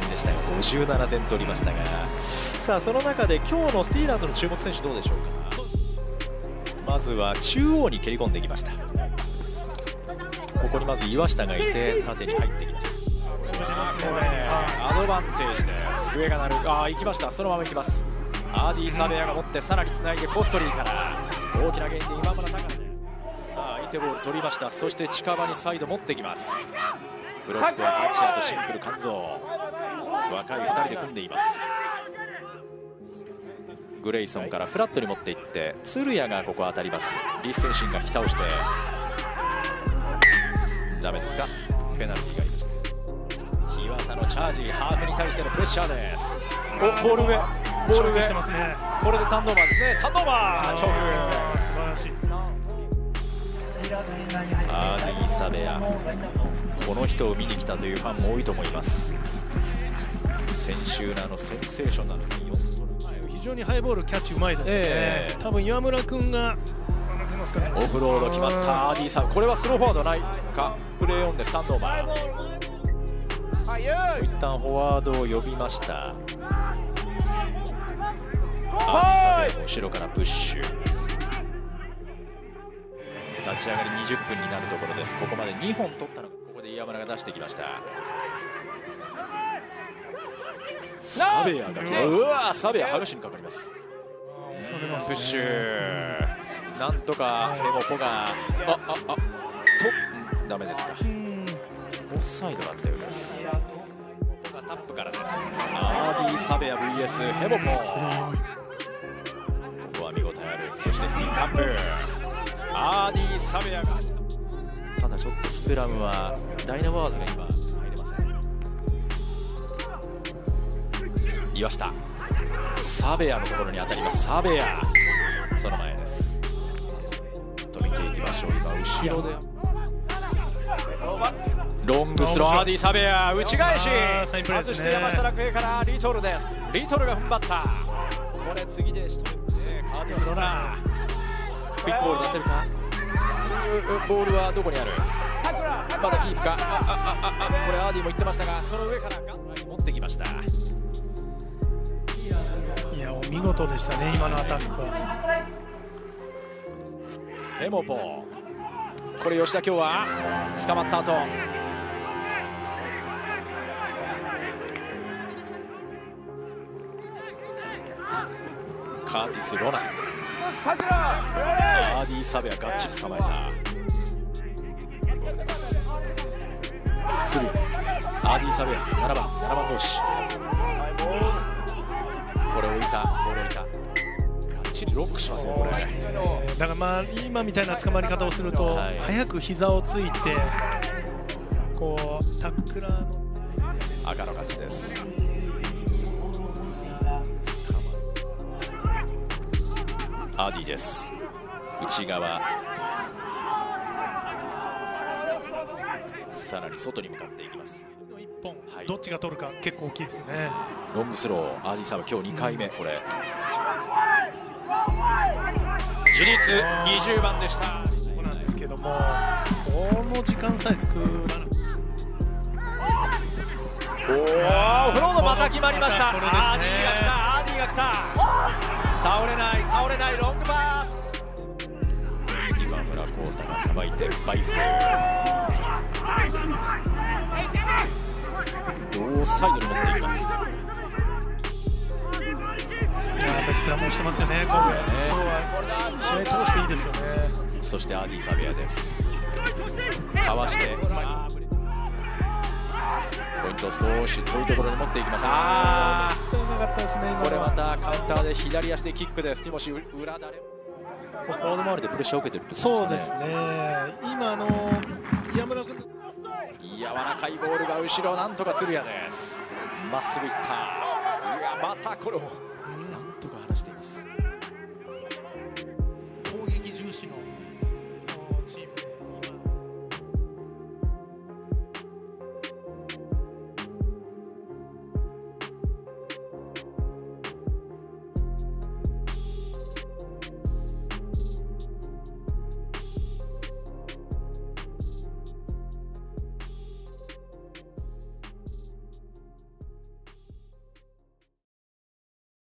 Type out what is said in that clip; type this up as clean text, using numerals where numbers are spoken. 戦でしたが57点取りましたが、さあその中で今日のスティーラーズの注目選手どうでしょうか。まずは中央に蹴り込んできました。ここにまず岩下がいて縦に入ってきました。アドバンテージです。上が鳴る、行きました。そのまま行きます。アーディー・サベアが持ってさらにつないでコストリーから大きなゲインで今村高で、さあ相手ボール取りました。そして近場にサイド持ってきます。ブロックはアチアとシンクル肝臓、若い2人で組んでいます。グレイソンからフラットに持っていって鶴谷がここ当たります。李承信が引き倒してダメですか。ペナルティーがありました。日和佐のチャージ、ハーフに対してのプレッシャーです。ボール上、ボール上してますね。これでターンオーバーですね。ターンオーバー、チョーク素晴らしい。アーディー・サベア、この人を見に来たというファンも多いと思います。先週のセンセーショナルな非常にハイボールキャッチうまいですね、多分岩村君がますか、ね、オフロード決まったアーディー・サベア、これはスローフォワードないか、プレーオンでスタンドオーバー。一旦フォワードを呼びました。後ろからプッシュ、立ち上がり20分になるところです。ここまで2本取ったのが、ここで岩村が出してきました。サベアが来た。うわ、サベア激しいにかかります。プッシュ、なんとかレモポがダメですか。オフサイドだったようです。タップからです。アーディー・サベア VS ヘボポ、ここは見応えある。そしてスティンカップ、アーディー・サベアが、ただちょっとスクラムはダイナワーズが今入れません。岩下、サベアのところに当たります。サベアその前です。と見ていきましょう。今後ろでロングスロー、アーディー・サベア打ち返し、外して山下楽平からリトルです。リトルが踏ん張った。これ次でしとめてカーティスローラー、クイックボール出せるか。ボールはどこにある。まだキープか。これアーディーも言ってましたが、その上からガン持ってきました。いや、お見事でしたね、今のアタックは。エモポ、これ吉田今日は捕まった後、カーティス・ロナ、アーディー・サベアがっちり捕まえた。スルー、アーディー・サベア7番投手、これ置いた、ボール置いた、がっちりロックしますね、これ。だからまあ今みたいな捕まり方をすると、早く膝をついてこうタックラーの赤の勝ちです。アーディです。内側、さらに外に向かっていきます。1本、どっちが取るか結構大きいですよね。ロングスロー、アーディさんは今日2回目、これ自立20番でした。そうなんですけども、その時間さえ作らない。おお、フロードまた決まりました。アーディが来た、アーディが来た、倒れない、倒れない、ロングパス。今村コータがさばいてバイフ、両サイドに持っていきます。やっぱスクラムをしてますよね、今回ね。試合通していいですよね。そしてアーディー・サベアです。かわして、ポイントを少し遠いところに持っていきました。これまたカウンターで左足でキックです。ティモシー、裏だれ。フォワード周りでプレッシャーを受けてるってことですね。そうですね。今岩村君、柔らかいボールが後ろ、なんとかするやです。まっすぐいった。いや、またこれもなんとか離しています。